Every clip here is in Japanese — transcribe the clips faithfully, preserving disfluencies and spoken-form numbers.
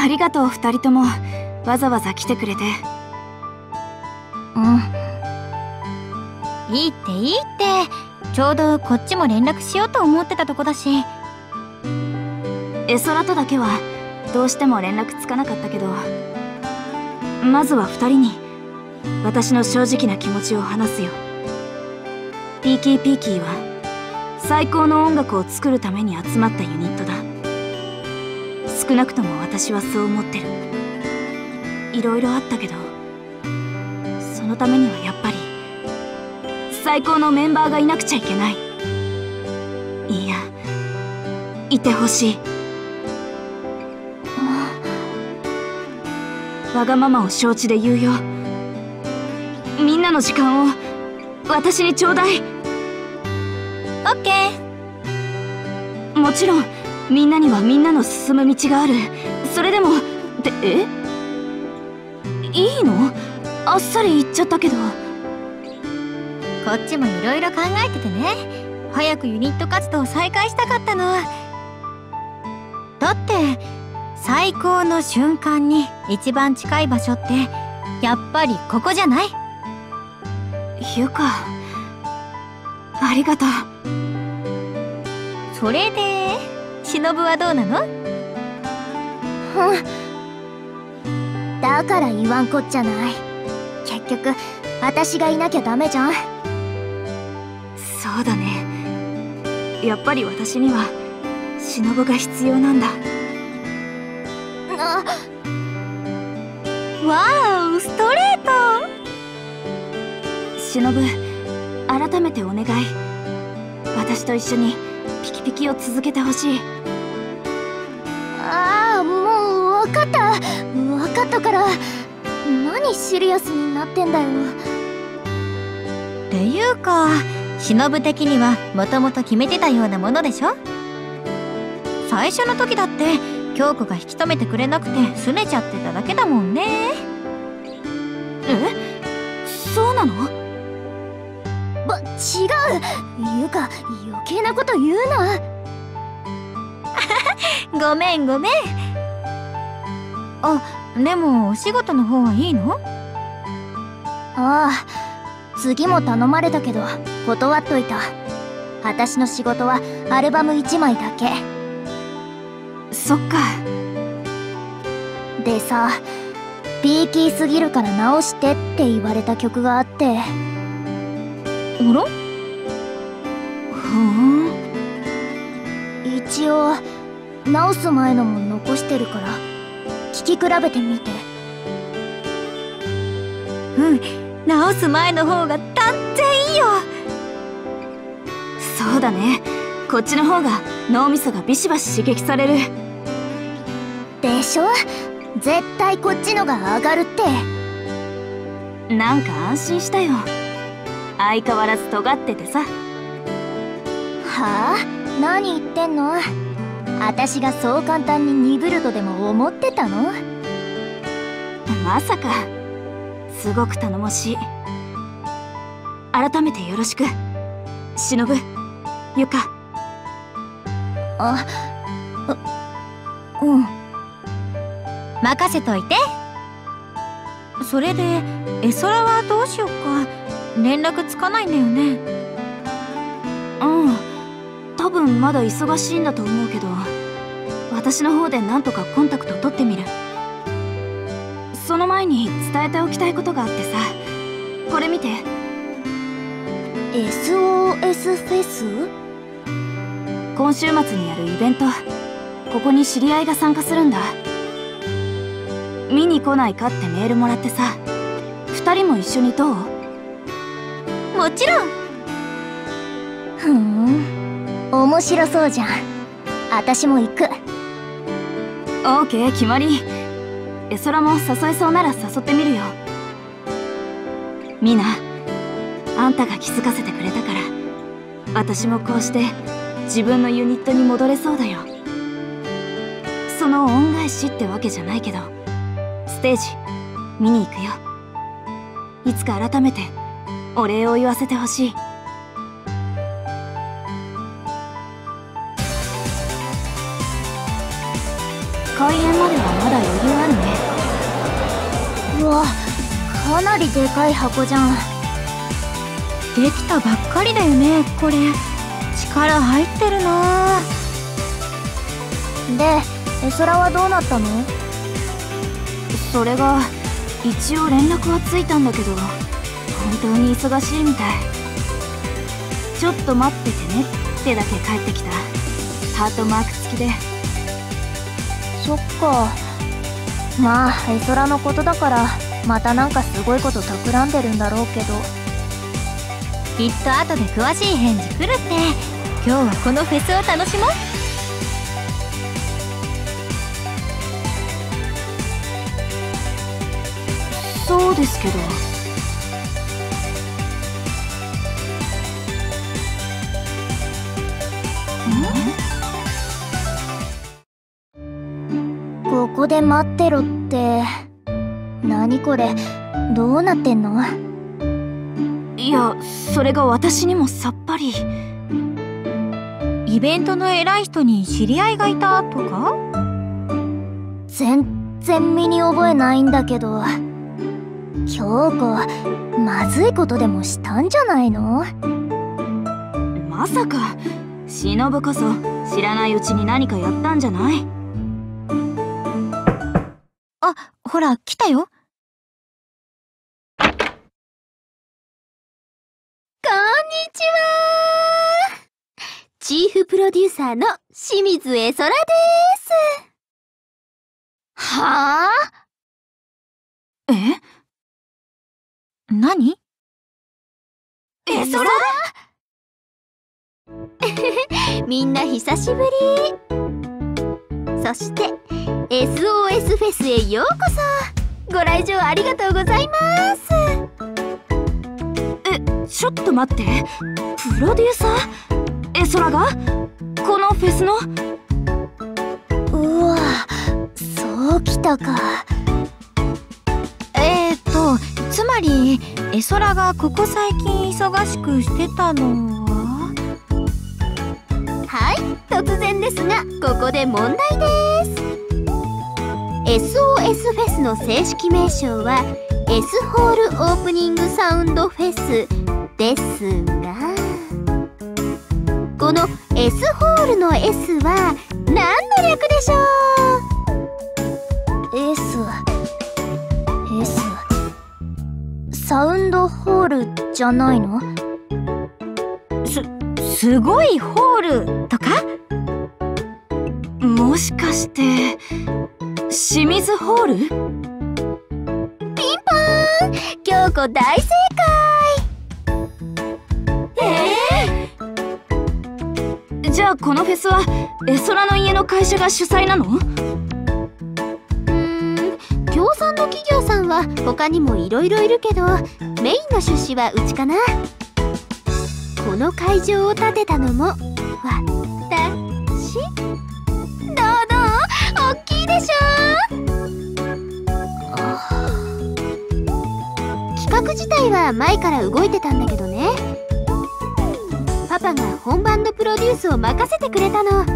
ありがとうふたりともわざわざ来てくれて。うん、いいっていいって、ちょうどこっちも連絡しようと思ってたとこだし。絵空とだけはどうしても連絡つかなかったけど、まずはふたりに私の正直な気持ちを話すよ。Peaky P-keyは最高の音楽を作るために集まったユニットだ。少なくとも私はそう思ってる。いろいろあったけど、そのためにはやっぱり最高のメンバーがいなくちゃいけない。いや、いてほしい。わがままを承知で言うよ。みんなの時間を私にちょうだい。オッケー。もちろんみんなにはみんなの進む道がある。それでもでえいいの？あっさり言っちゃったけど。こっちもいろいろ考えててね。早くユニット活動を再開したかったの。だって最高の瞬間に一番近い場所ってやっぱりここじゃない？ゆか、ありがとう。それで忍はどうなの？うん、だから言わんこっちゃない。結局私がいなきゃダメじゃん。そうだね、やっぱり私には忍が必要なんだ。あわお、ストレート。忍、改めてお願い、私と一緒にピキピキを続けてほしい。ああ、もう分かった分かったから。何シリアスになってんだよ。っていうか忍的にはもともと決めてたようなものでしょ。最初の時だって京子が引き止めてくれなくて拗ねちゃってただけだもんね。え、そうなの？ば、違う。ゆか、余計なこと言うな。ごめんごめん。あ、でもお仕事の方はいいの？ああ、次も頼まれたけど断っといた。私の仕事はアルバムいちまいだけ。そっか。でさ、ピーキーすぎるから直してって言われた曲があって。あら？ふーん。一応直す前のも残してるから聞き比べてみて。うん、直す前の方が断然いいよ。そうだね、こっちの方が脳みそがビシバシ刺激されるでしょ。絶対こっちのが上がるって。なんか安心したよ、相変わらず尖っててさ。はあ、何言ってんの。私がそう簡単に鈍るとでも思ってたの？まさか。すごく頼もしい。改めてよろしく、忍、ゆか。あ、う、うん、任せといて。それで絵空はどうしよっか、連絡つかないんだよね。うん、多分まだ忙しいんだと思うけど、私の方でなんとかコンタクト取ってみる。その前に伝えておきたいことがあってさ、これ見て。 エスオーエス フェス？今週末にやるイベント、ここに知り合いが参加するんだ。見に来ないかってメールもらってさ、ふたりも一緒にどう？もちろん。ふん、面白そうじゃん。私も行く。オーケー、決まり。絵空も誘えそうなら誘ってみるよ。みな、あんたが気づかせてくれたから、私もこうして自分のユニットに戻れそうだよ。その恩返しってわけじゃないけど、ステージ見に行くよ。いつか改めてお礼を言わせてほしい。開演まではまだ余裕あるね。うわ、かなりでかい箱じゃん。できたばっかりだよね、これ。力入ってるな。で、絵空はどうなったの？それが、一応連絡はついたんだけど、本当に忙しいみたい。ちょっと待っててねってだけ帰ってきた。ハートマーク付きで。そっか。まあ、絵空のことだから、またなんかすごいこと企んでるんだろうけど。きっと後で詳しい返事来るって。今日はこのフェスを楽しもう。そうですけど。ん？ここで待ってろって何これ、どうなってんの？いや、それが私にもさっぱり。イベントの偉い人に知り合いがいたとか？全然身に覚えないんだけど。京子、まずいことでもしたんじゃないの？まさか、忍こそ知らないうちに何かやったんじゃない？あ、ほら、来たよ。こんにちは。チーフプロデューサーの清水絵空です。はぁ？え？何？絵空？みんな久しぶり。そして エスオーエス フェスへようこそ。ご来場ありがとうございます。え、ちょっと待って、プロデューサー絵空がこのフェスの？うわ、そうきたか。えっとつまり、絵空がここ最近忙しくしてたのは？はい、突然ですが、ここで問題です。エスオーエス フェスの正式名称は、S ホールオープニングサウンドフェスですが、この S ホールの S は何の略でしょう？ S、S。サウンドホールじゃないの？す、すごいホールとか？もしかして、清水ホール？ピンポーン！京子大正解！えー、じゃあこのフェスは、絵空の家の会社が主催なの？協賛の企業さんは他にもいろいろいるけど、メインの出資はうちかな。この会場を建てたのもわたし。どうどう、おっきいでしょ。企画自体は前から動いてたんだけどね、パパが本番のプロデュースを任せてくれたの。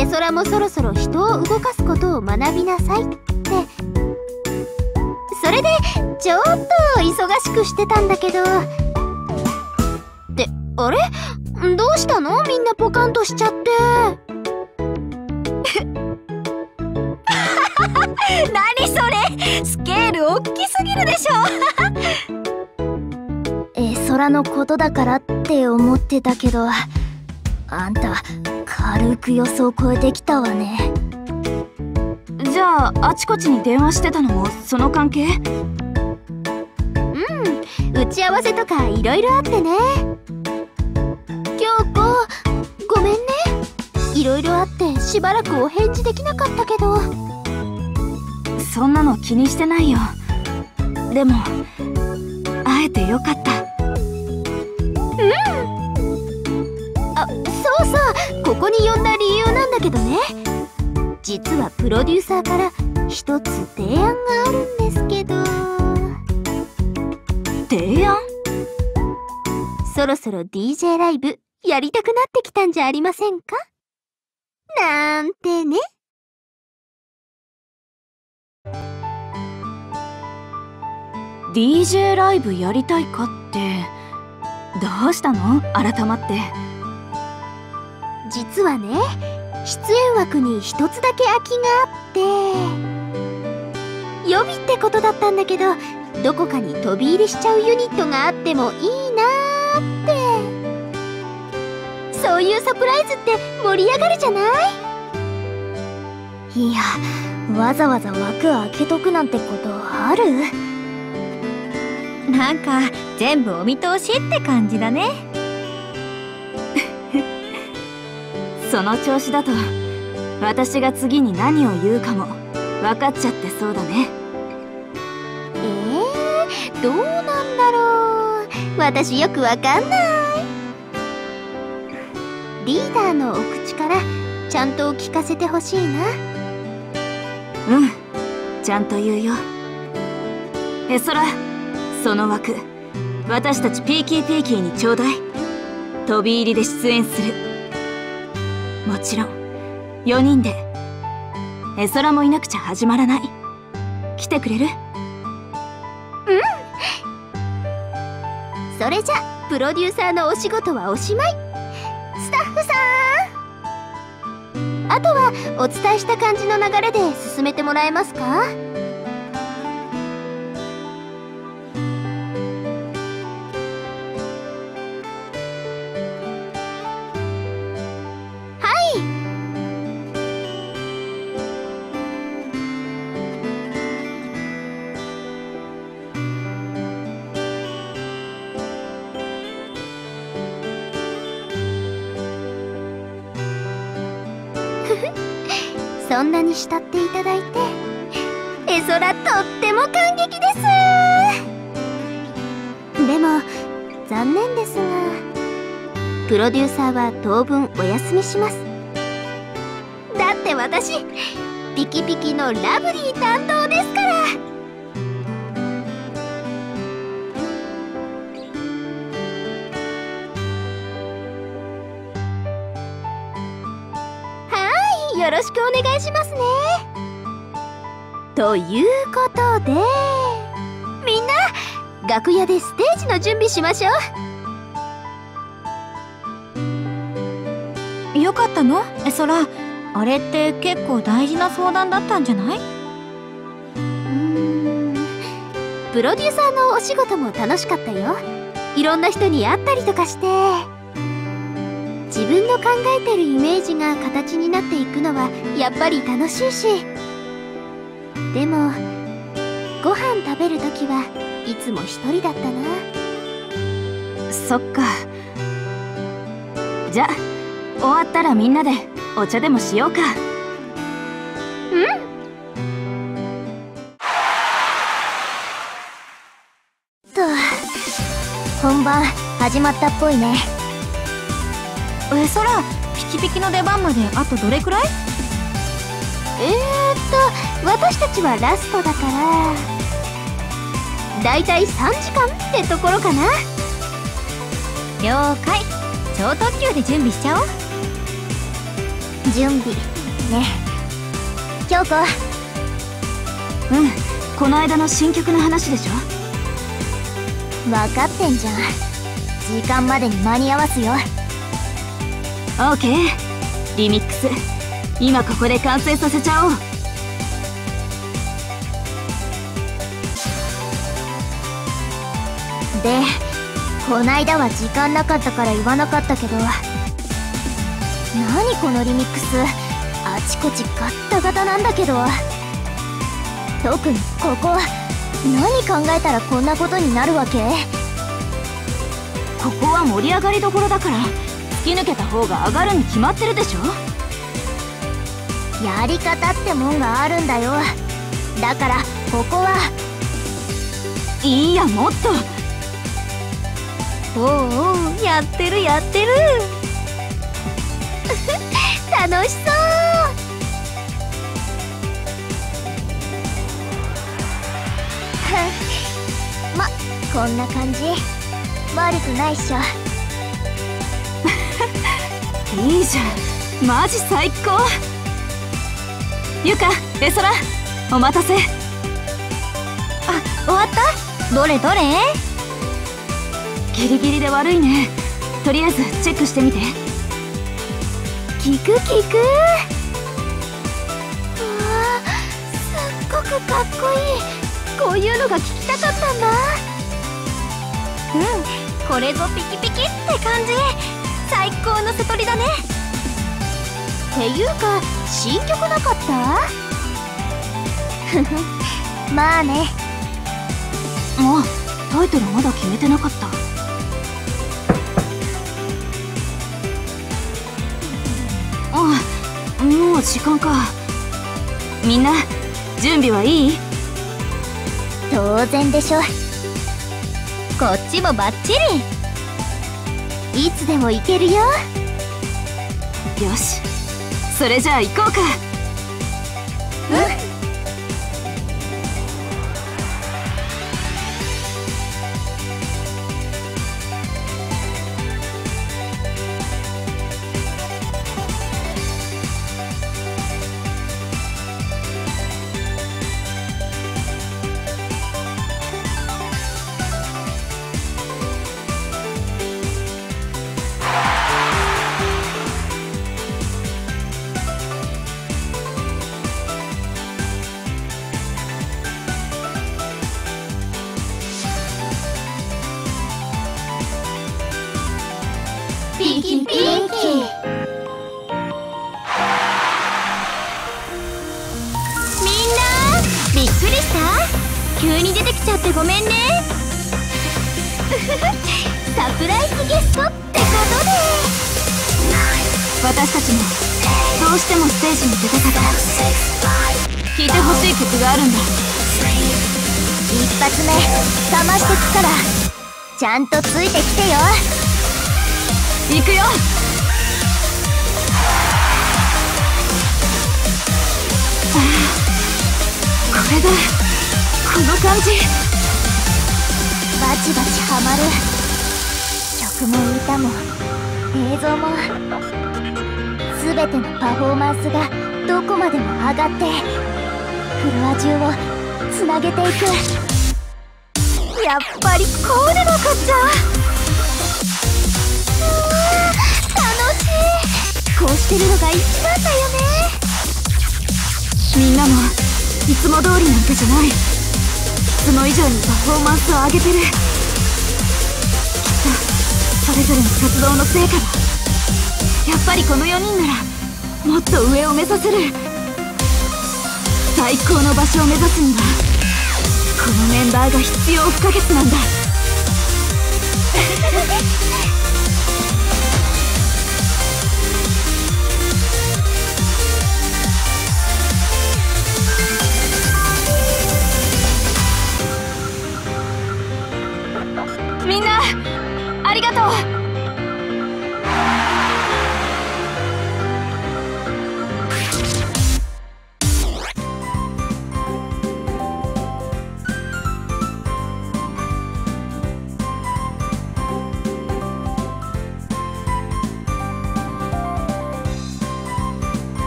絵空もそろそろ人を動かすことを学びなさいって。それでちょっと忙しくしてたんだけど。ってあれ、どうしたの？みんなポカンとしちゃって。何それ、スケールおっきすぎるでしょ。絵空のことだからって思ってたけど、あんた軽く予想を超えてきたわね。じゃああちこちに電話してたのもその関係？うん、打ち合わせとかいろいろあってね。京子、ごめんね。いろいろあってしばらくお返事できなかったけど。そんなの気にしてないよ。でも会えてよかった。うん、あ、そうそう、ここに呼んだ理由なんだけどね、実はプロデューサーから一つ提案があるんですけど。提案？そろそろ ディージェー ライブやりたくなってきたんじゃありませんか？なんてね。ディージェー ライブやりたいかってどうしたの？改まって。実はね、出演枠に一つだけ空きがあって、予備ってことだったんだけど、どこかに飛び入りしちゃうユニットがあってもいいなーって。そういうサプライズって盛り上がるじゃない？いや、わざわざ枠開けとくなんてことある？なんか全部お見通しって感じだねその調子だと私が次に何を言うかも分かっちゃってそうだね。えー、どうなんだろう、私よくわかんない。リーダーのお口からちゃんと聞かせてほしいな。うん、ちゃんと言うよ。え、そら、その枠私たち Peaky P-key にちょうだい。飛び入りで出演する。もちろんよにんで。絵空もいなくちゃ始まらない。来てくれる？うん。それじゃプロデューサーのお仕事はおしまい。スタッフさん、あとはお伝えした感じの流れで進めてもらえますか？そんなに慕っていただいて、絵空とっても感激です。でも残念ですが、プロデューサーは当分お休みします。だって私ピキピキのラブリー担当ですから。よろしくお願いしますね。ということで、みんな楽屋でステージの準備しましょう。よかったの？絵空、あれって結構大事な相談だったんじゃない？うーん、プロデューサーのお仕事も楽しかったよ。いろんな人に会ったりとかして、自分の考えてるイメージが形になっていくのはやっぱり楽しいし。でもご飯食べるときはいつも一人だったな。そっか。じゃあ終わったらみんなでお茶でもしようか。うん。と、本番始まったっぽいね。絵空、ピキピキの出番まであとどれくらい？えーっと私たちはラストだからだいたいさんじかんってところかな。了解。超特急で準備しちゃおう。準備ね。京子。うん、この間の新曲の話でしょ。分かってんじゃん。時間までに間に合わすよ。オーケー、リミックス今ここで完成させちゃおう。で、こないだは時間なかったから言わなかったけど、何このリミックスあちこちガッタガタなんだけど。特にここ、何考えたらこんなことになるわけ？ここは盛り上がりどころだから突き抜けた方が上がるに決まってるでしょ。やり方ってもんがあるんだよ。だからここは。いいや、もっと。おうおう、やってるやってる楽しそう。ま、こんな感じ悪くないっしょ。いいじゃん、マジ最高。ゆか、絵空、お待たせ。あ、終わった？どれどれ？ギリギリで悪いね。とりあえずチェックしてみて。聞く聞く。うわー、すっごくかっこいい。こういうのが聞きたかったんだ。うん、これぞピキピキって感じ。最高の瀬取りだね。っていうか新曲なかった？まあね。あ、タイトルまだ決めてなかった。あ、もう時間か。みんな準備はいい？当然でしょ。こっちもバッチリ。いつでも行けるよ。よし、それじゃあ行こうか。うん、Peaky P-key。 みんなびっくりした？急に出てきちゃってごめんね。サプライズゲストってことで、私たちもどうしてもステージに出たから聴いてほしい曲があるんだ。一発目かましてくからちゃんとついてきてよ。行くよ。ああ、これだ。この感じバチバチハマる。曲も歌も映像も全てのパフォーマンスがどこまでも上がってフロア中をつなげていく。やっぱりこうでなかった。こうしてるのが一番だよね。みんなもいつも通りなんかじゃない。いつも以上にパフォーマンスを上げてる。きっとそれぞれの活動の成果だ。やっぱりこのよにんならもっと上を目指せる。最高の場所を目指すにはこのメンバーが必要不可欠なんだ。みんなありがとう。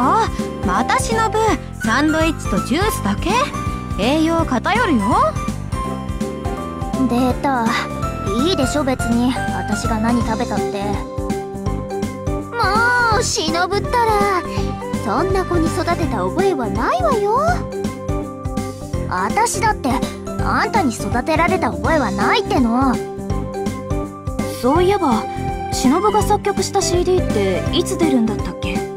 あ、またしのぶ、サンドイッチとジュースだけ？栄養偏るよ。出た。いいでしょ別に、私が何食べたって。もうしのぶったらそんな子に育てた覚えはないわよ。私だってあんたに育てられた覚えはないっての。そういえばしのぶが作曲した シーディー っていつ出るんだったっけ？ん？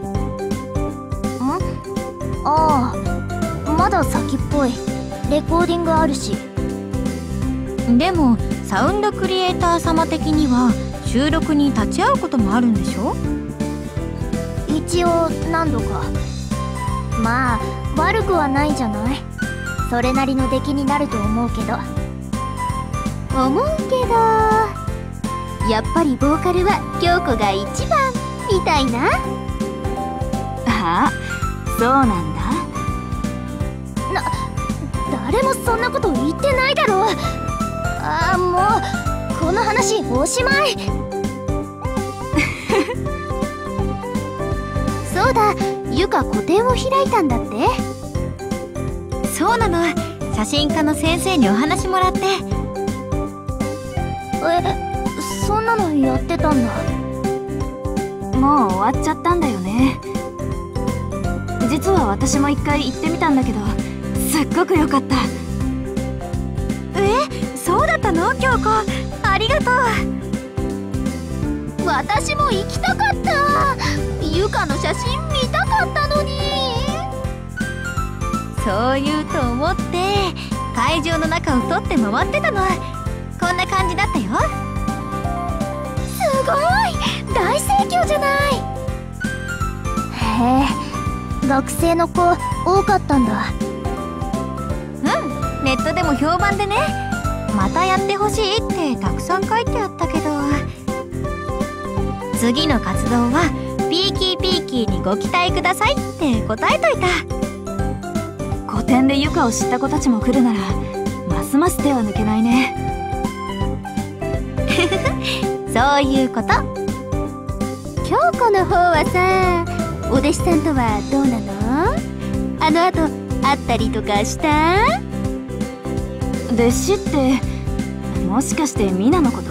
ああ、まだ先っぽい。レコーディングあるし。でもサウンドクリエイター様的には収録に立ち会うこともあるんでしょ？一応何度か。まあ悪くはないじゃない。それなりの出来になると思うけど。思うけどやっぱりボーカルは京子が一番みたいな。ああ、そうなんだ。な、誰もそんなこと言ってないだろう。ああ、もうこの話おしまい。そうだ、ゆか個展を開いたんだって。そうなの、写真家の先生にお話もらって。え、そんなのやってたんだ。もう終わっちゃったんだよね。実は私も一回行ってみたんだけど、すっごく良かった。え、そうだったの？京子、ありがとう。私も行きたかった。ゆかの写真見たかったのに。そう言うと思って会場の中を撮って回ってたの。こんな感じだったよ。すごい、大盛況じゃない。へえ、学生の子多かったんだ。うん、ネットでも評判でね。またやってほしいってたくさん書いてあったけど、次の活動は「Peaky P-keyにご期待ください」って答えといた。個展でユカを知った子たちも来るなら、ますます手は抜けないね。そういうこと。京子の方はさ、お弟子さんとはどうなの？あの後会ったりとかした？弟子ってもしかしてミナのこと？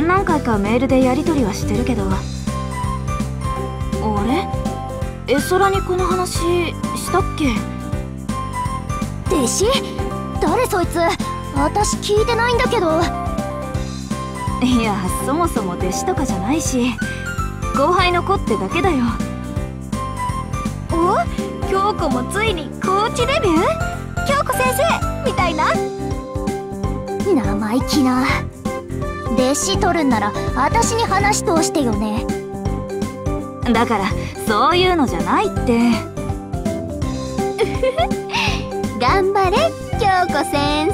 何回かメールでやり取りはしてるけど。あれ？絵空にこの話したっけ？弟子？誰そいつ？私聞いてないんだけど。いや、そもそも弟子とかじゃないし、後輩の子ってだけだよ。お？京子もついにコーチデビュー？京子先生みたいな？生意気な。弟子取るんなら私に話通してよね。だからそういうのじゃないって。うふふ。頑張れ京子先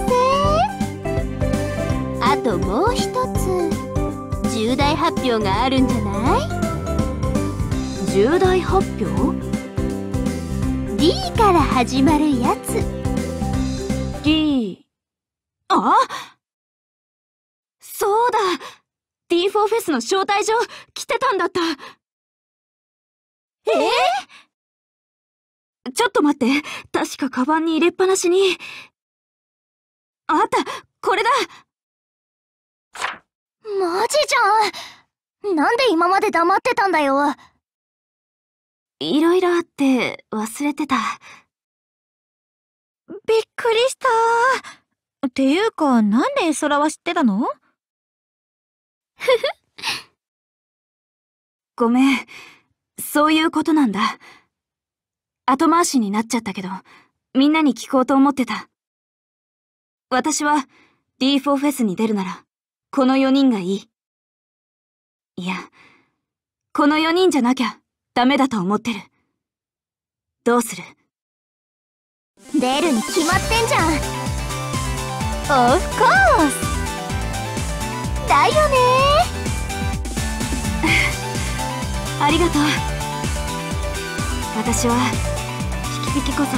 生。あともう一つ重大発表があるんじゃない？重大発表？ D から始まるやつ。 D、 あ、そうだ、 ディーフォー フェスの招待状来てたんだった。えーちょっと待って、確かカバンに入れっぱなしに。あった、これだ。マジじゃん。なんで今まで黙ってたんだよ。いろいろあって忘れてた。びっくりした。っていうか、なんで絵空は知ってたの？ふふ。ごめん、そういうことなんだ。後回しになっちゃったけど、みんなに聞こうと思ってた。私は ディーフォー フェスに出るなら、このよにんがいい。いや、このよにんじゃなきゃダメだと思ってる。どうする？出るに決まってんじゃん。オフコースだよねー。ありがとう。私はピキこそ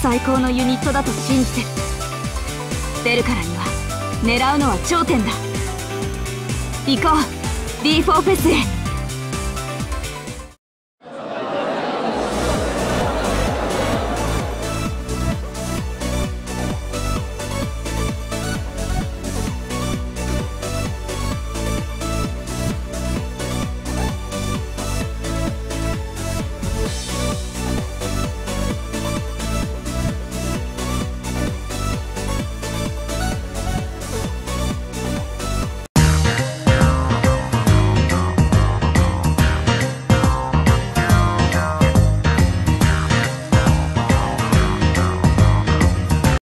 最高のユニットだと信じてる。出るからには狙うのは頂点だ。行こう、 ディーフォー フェスへ。